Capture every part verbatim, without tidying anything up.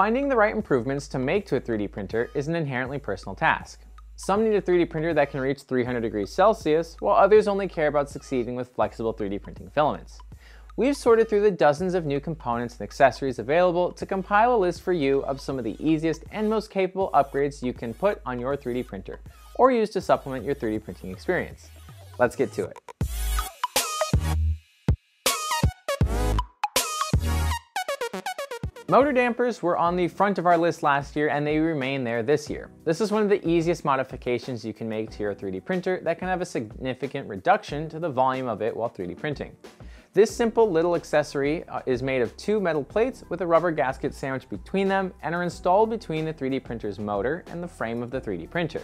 Finding the right improvements to make to a three D printer is an inherently personal task. Some need a three D printer that can reach three hundred degrees Celsius, while others only care about succeeding with flexible three D printing filaments. We've sorted through the dozens of new components and accessories available to compile a list for you of some of the easiest and most capable upgrades you can put on your three D printer, or use to supplement your three D printing experience. Let's get to it. Motor dampers were on the front of our list last year, and they remain there this year. This is one of the easiest modifications you can make to your three D printer that can have a significant reduction to the volume of it while three D printing. This simple little accessory is made of two metal plates with a rubber gasket sandwiched between them and are installed between the three D printer's motor and the frame of the three D printer.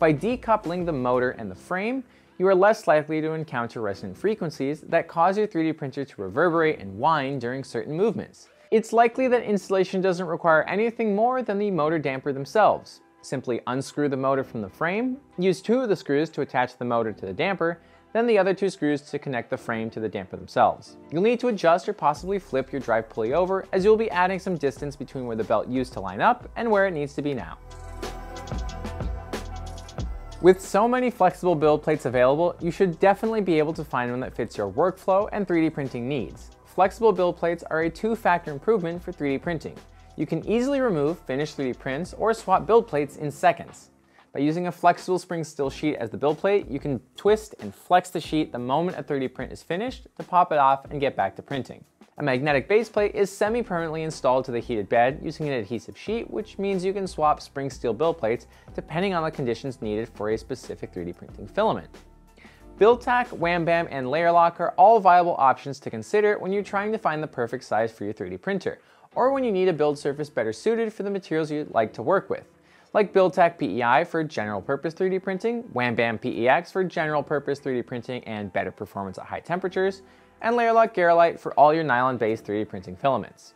By decoupling the motor and the frame, you are less likely to encounter resonant frequencies that cause your three D printer to reverberate and whine during certain movements. It's likely that installation doesn't require anything more than the motor damper themselves. Simply unscrew the motor from the frame, use two of the screws to attach the motor to the damper, then the other two screws to connect the frame to the damper themselves. You'll need to adjust or possibly flip your drive pulley over, as you'll be adding some distance between where the belt used to line up and where it needs to be now. With so many flexible build plates available, you should definitely be able to find one that fits your workflow and three D printing needs. Flexible build plates are a two-factor improvement for three D printing. You can easily remove finished three D prints or swap build plates in seconds. By using a flexible spring steel sheet as the build plate, you can twist and flex the sheet the moment a three D print is finished to pop it off and get back to printing. A magnetic base plate is semi-permanently installed to the heated bed using an adhesive sheet, which means you can swap spring steel build plates depending on the conditions needed for a specific three D printing filament. BuildTak, Wham-Bam, and LayerLock are all viable options to consider when you're trying to find the perfect size for your three D printer, or when you need a build surface better suited for the materials you'd like to work with. Like BuildTak P E I for general purpose three D printing, Wham-Bam P E X for general purpose three D printing and better performance at high temperatures, and LayerLock Garolite for all your nylon-based three D printing filaments.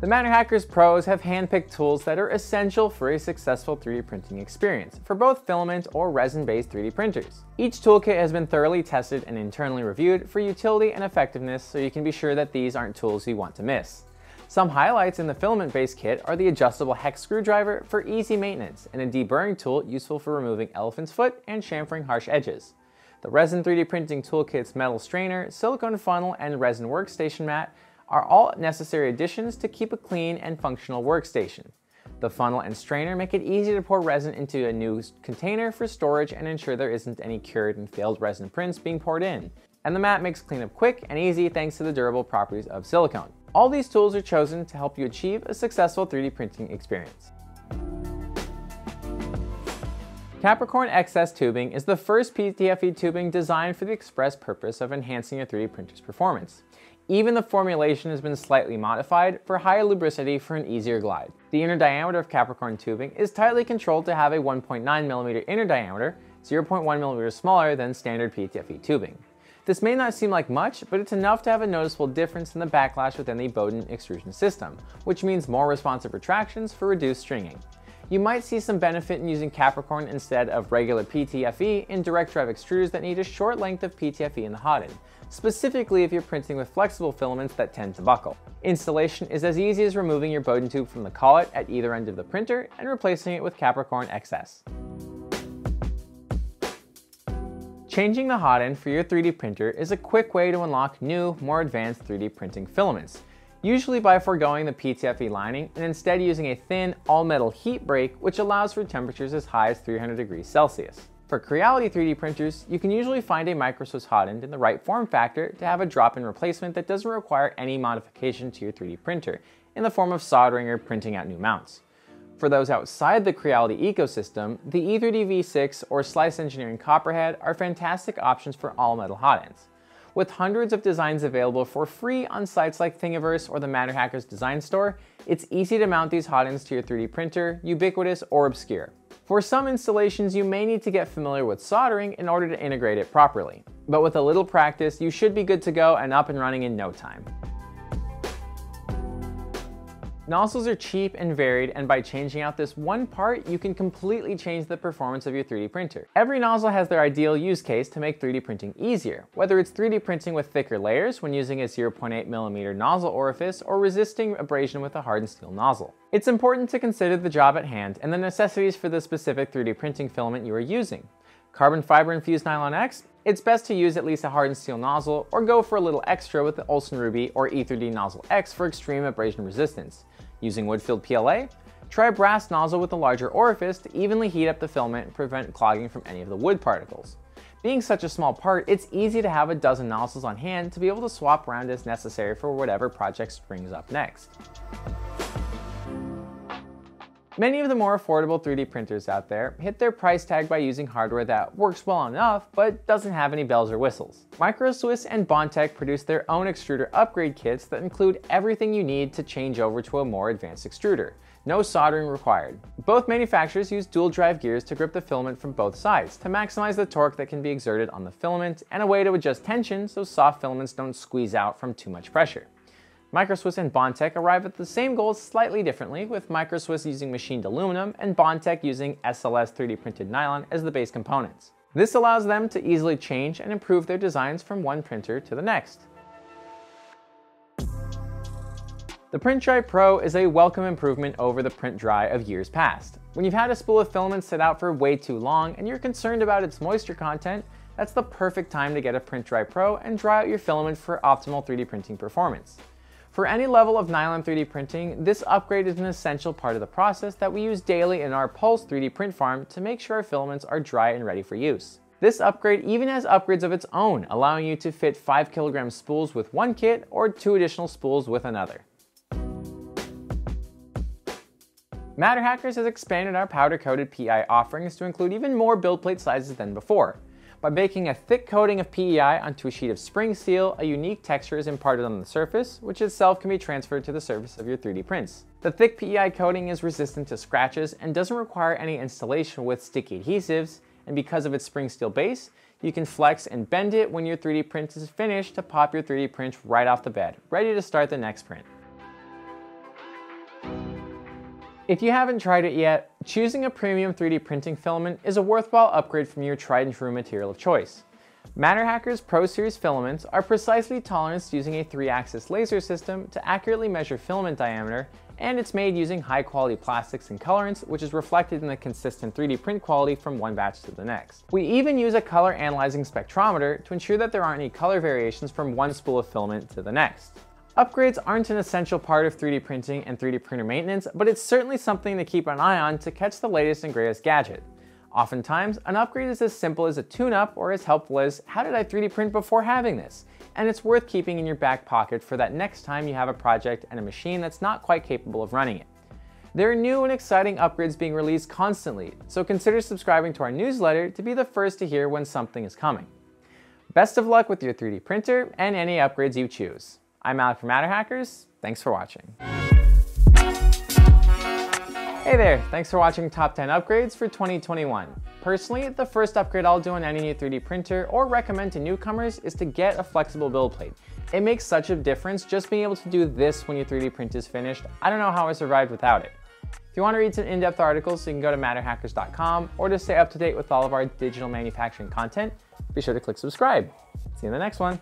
The MatterHackers pros have handpicked tools that are essential for a successful three D printing experience for both filament or resin-based three D printers. Each toolkit has been thoroughly tested and internally reviewed for utility and effectiveness, so you can be sure that these aren't tools you want to miss. Some highlights in the filament-based kit are the adjustable hex screwdriver for easy maintenance and a deburring tool useful for removing elephant's foot and chamfering harsh edges. The resin three D printing toolkit's metal strainer, silicone funnel, and resin workstation mat are all necessary additions to keep a clean and functional workstation. The funnel and strainer make it easy to pour resin into a new container for storage and ensure there isn't any cured and failed resin prints being poured in. And the mat makes cleanup quick and easy thanks to the durable properties of silicone. All these tools are chosen to help you achieve a successful three D printing experience. Capricorn X S tubing is the first P T F E tubing designed for the express purpose of enhancing your three D printer's performance. Even the formulation has been slightly modified for higher lubricity for an easier glide. The inner diameter of Capricorn tubing is tightly controlled to have a one point nine millimeter inner diameter, zero point one millimeter smaller than standard P T F E tubing. This may not seem like much, but it's enough to have a noticeable difference in the backlash within the Bowden extrusion system, which means more responsive retractions for reduced stringing. You might see some benefit in using Capricorn instead of regular P T F E in direct drive extruders that need a short length of P T F E in the hot end, specifically if you're printing with flexible filaments that tend to buckle. Installation is as easy as removing your Bowden tube from the collet at either end of the printer and replacing it with Capricorn X S. Changing the hot end for your three D printer is a quick way to unlock new, more advanced three D printing filaments, usually by foregoing the P T F E lining and instead using a thin, all-metal heat break which allows for temperatures as high as three hundred degrees Celsius. For Creality three D printers, you can usually find a Micro Swiss hot end in the right form factor to have a drop-in replacement that doesn't require any modification to your three D printer in the form of soldering or printing out new mounts. For those outside the Creality ecosystem, the E three D V six or Slice Engineering Copperhead are fantastic options for all-metal hot ends. With hundreds of designs available for free on sites like Thingiverse or the MatterHackers design store, it's easy to mount these hot ends to your three D printer, ubiquitous or obscure. For some installations, you may need to get familiar with soldering in order to integrate it properly. But with a little practice, you should be good to go and up and running in no time. Nozzles are cheap and varied, and by changing out this one part, you can completely change the performance of your three D printer. Every nozzle has their ideal use case to make three D printing easier, whether it's three D printing with thicker layers when using a zero point eight millimeter nozzle orifice or resisting abrasion with a hardened steel nozzle. It's important to consider the job at hand and the necessities for the specific three D printing filament you are using. Carbon fiber infused nylon X? It's best to use at least a hardened steel nozzle, or go for a little extra with the Olson Ruby or E three D Nozzle X for extreme abrasion resistance. Using wood-filled P L A? Try a brass nozzle with a larger orifice to evenly heat up the filament and prevent clogging from any of the wood particles. Being such a small part, it's easy to have a dozen nozzles on hand to be able to swap around as necessary for whatever project springs up next. Many of the more affordable three D printers out there hit their price tag by using hardware that works well enough but doesn't have any bells or whistles. Micro Swiss and Bondtech produce their own extruder upgrade kits that include everything you need to change over to a more advanced extruder. No soldering required. Both manufacturers use dual drive gears to grip the filament from both sides to maximize the torque that can be exerted on the filament, and a way to adjust tension so soft filaments don't squeeze out from too much pressure. Micro Swiss and Bondtech arrive at the same goals slightly differently, with Micro Swiss using machined aluminum and Bondtech using S L S three D printed nylon as the base components. This allows them to easily change and improve their designs from one printer to the next. The PrintDry Pro is a welcome improvement over the PrintDry of years past. When you've had a spool of filament sit out for way too long and you're concerned about its moisture content, that's the perfect time to get a PrintDry Pro and dry out your filament for optimal three D printing performance. For any level of nylon three D printing, this upgrade is an essential part of the process that we use daily in our Pulse three D print farm to make sure our filaments are dry and ready for use. This upgrade even has upgrades of its own, allowing you to fit five kilogram spools with one kit or two additional spools with another. MatterHackers has expanded our powder-coated P E I offerings to include even more build plate sizes than before. By baking a thick coating of P E I onto a sheet of spring seal, a unique texture is imparted on the surface, which itself can be transferred to the surface of your three D prints. The thick P E I coating is resistant to scratches and doesn't require any installation with sticky adhesives, and because of its spring steel base, you can flex and bend it when your three D print is finished to pop your three D print right off the bed, ready to start the next print. If you haven't tried it yet, choosing a premium three D printing filament is a worthwhile upgrade from your tried and true material of choice. MatterHackers Pro Series filaments are precisely toleranced using a three axis laser system to accurately measure filament diameter, and it's made using high-quality plastics and colorants, which is reflected in the consistent three D print quality from one batch to the next. We even use a color analyzing spectrometer to ensure that there aren't any color variations from one spool of filament to the next. Upgrades aren't an essential part of three D printing and three D printer maintenance, but it's certainly something to keep an eye on to catch the latest and greatest gadget. Oftentimes, an upgrade is as simple as a tune-up or as helpful as, how did I three D print before having this? And it's worth keeping in your back pocket for that next time you have a project and a machine that's not quite capable of running it. There are new and exciting upgrades being released constantly, so consider subscribing to our newsletter to be the first to hear when something is coming. Best of luck with your three D printer and any upgrades you choose. I'm Alec from MatterHackers. Thanks for watching. Hey there, thanks for watching Top ten Upgrades for twenty twenty-one. Personally, the first upgrade I'll do on any new three D printer or recommend to newcomers is to get a flexible build plate. It makes such a difference just being able to do this when your three D print is finished. I don't know how I survived without it. If you want to read some in-depth articles, you can go to MatterHackers dot com, or to stay up to date with all of our digital manufacturing content, be sure to click subscribe. See you in the next one.